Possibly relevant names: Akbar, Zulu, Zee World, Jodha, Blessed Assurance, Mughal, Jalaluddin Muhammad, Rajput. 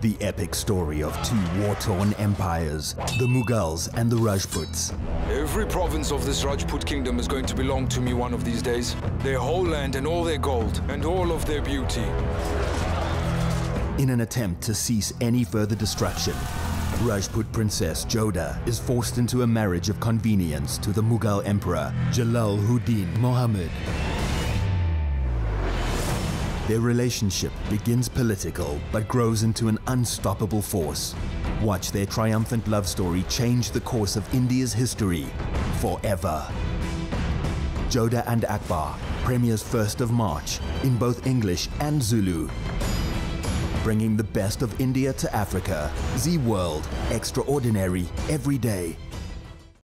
The epic story of two war-torn empires, the Mughals and the Rajputs. Every province of this Rajput kingdom is going to belong to me one of these days. Their whole land and all their gold and all of their beauty. In an attempt to cease any further destruction, Rajput princess Jodha is forced into a marriage of convenience to the Mughal emperor, Jalaluddin Muhammad. Their relationship begins political, but grows into an unstoppable force. Watch their triumphant love story change the course of India's history forever. Jodha and Akbar premieres 1st of March in both English and Zulu. Bringing the best of India to Africa, Zee World, extraordinary every day.